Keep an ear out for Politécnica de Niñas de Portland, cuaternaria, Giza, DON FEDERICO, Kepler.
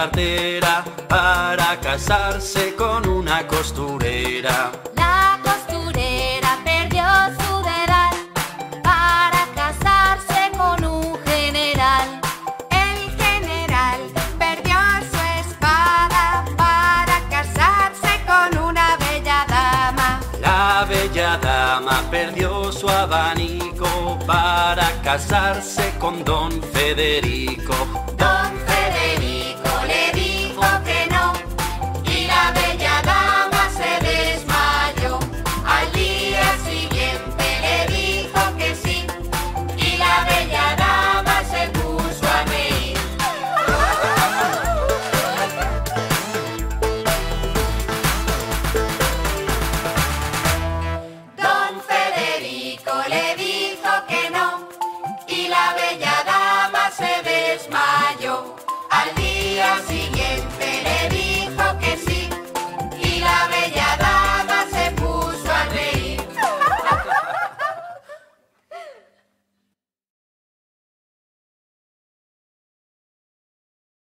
cartera para casarse con una costurera. La costurera perdió su dedal para casarse con un general. El general perdió su espada para casarse con una bella dama. La bella dama perdió su abanico para casarse con Don Federico. Don Federico.